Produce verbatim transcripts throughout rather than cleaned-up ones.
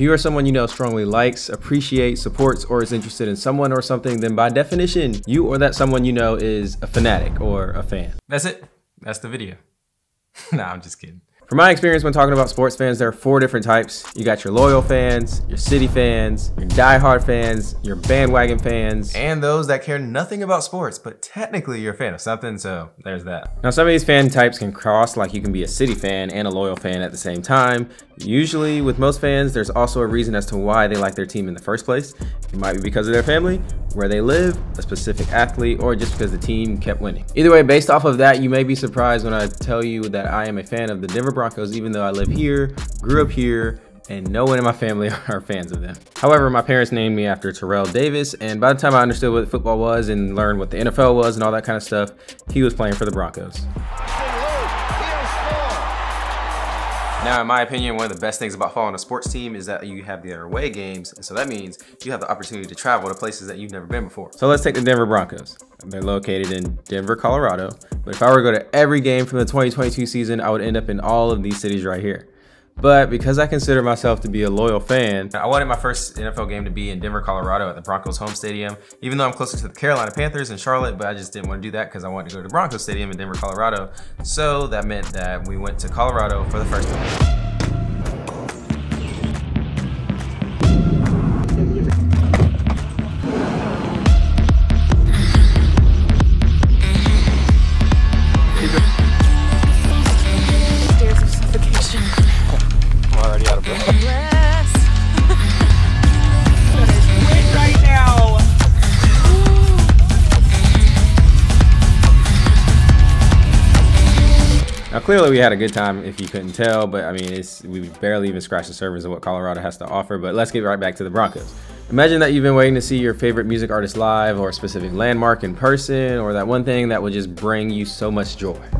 If you or someone you know strongly likes, appreciates, supports, or is interested in someone or something, then by definition, you or that someone you know is a fanatic or a fan. That's it. That's the video. Nah, I'm just kidding. From my experience when talking about sports fans, there are four different types. You got your loyal fans, your city fans, your diehard fans, your bandwagon fans, and those that care nothing about sports, but technically you're a fan of something, so there's that. Now some of these fan types can cross, like you can be a city fan and a loyal fan at the same time. Usually with most fans, there's also a reason as to why they like their team in the first place. It might be because of their family, where they live, a specific athlete, or just because the team kept winning. Either way, based off of that, you may be surprised when I tell you that I am a fan of the Denver Broncos, even though I live here, grew up here, and no one in my family are fans of them. However, my parents named me after Terrell Davis, and by the time I understood what football was and learned what the N F L was and all that kind of stuff, he was playing for the Broncos. Now, in my opinion, one of the best things about following a sports team is that you have their away games, and so that means you have the opportunity to travel to places that you've never been before. So let's take the Denver Broncos. They're located in Denver, Colorado, but if I were to go to every game from the twenty twenty-two season, I would end up in all of these cities right here. But because I consider myself to be a loyal fan, I wanted my first N F L game to be in Denver, Colorado at the Broncos home stadium, even though I'm closer to the Carolina Panthers in Charlotte, but I just didn't want to do that because I wanted to go to Broncos Stadium in Denver, Colorado. So that meant that we went to Colorado for the first time. Clearly we had a good time if you couldn't tell, but I mean, it's, we barely even scratched the surface of what Colorado has to offer, but let's get right back to the Broncos. Imagine that you've been waiting to see your favorite music artist live or a specific landmark in person or that one thing that would just bring you so much joy. I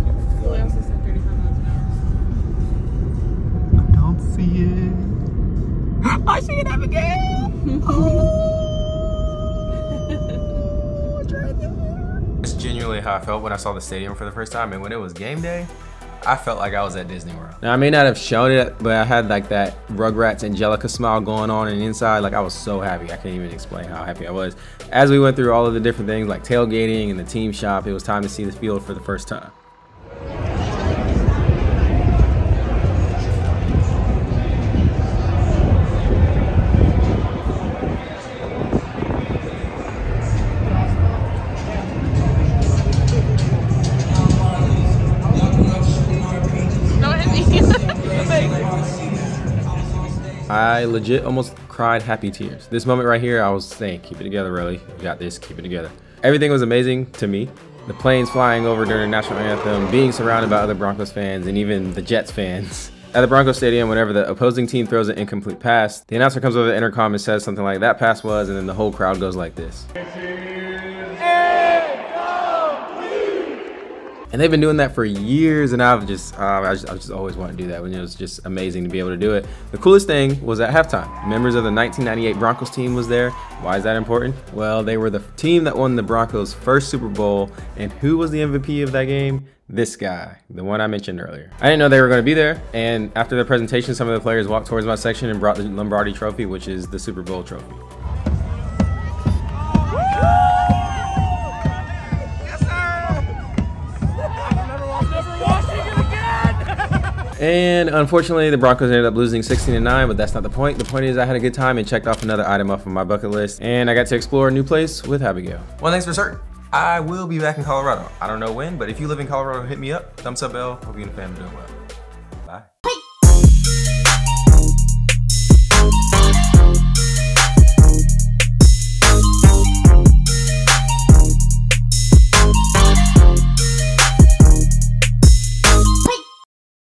don't see it. I see it up again. Oh, it's right there. That's genuinely how I felt when I saw the stadium for the first time, and when it was game day, I felt like I was at Disney World. Now I may not have shown it, but I had like that Rugrats Angelica smile going on and inside. Like I was so happy. I can't even explain how happy I was. As we went through all of the different things like tailgating and the team shop, it was time to see the field for the first time. I legit almost cried happy tears. This moment right here, I was saying, keep it together, really. You got this, keep it together. Everything was amazing to me. The planes flying over during the national anthem, being surrounded by other Broncos fans and even the Jets fans. At the Broncos Stadium, whenever the opposing team throws an incomplete pass, the announcer comes over the intercom and says something like that pass was, and then the whole crowd goes like this. And they've been doing that for years, and I've just, uh, I just, I just always wanted to do that. When it was just amazing to be able to do it. The coolest thing was at halftime. Members of the nineteen ninety-eight Broncos team was there. Why is that important? Well, they were the team that won the Broncos' first Super Bowl, and who was the M V P of that game? This guy, the one I mentioned earlier. I didn't know they were gonna be there, and after the presentation, some of the players walked towards my section and brought the Lombardi trophy, which is the Super Bowl trophy. And unfortunately, the Broncos ended up losing sixteen to nine, but that's not the point. The point is I had a good time and checked off another item off of my bucket list, and I got to explore a new place with Abigail. One thing's for certain, I will be back in Colorado. I don't know when, but if you live in Colorado, hit me up. Thumbs up, L. Hope you and the family doing well.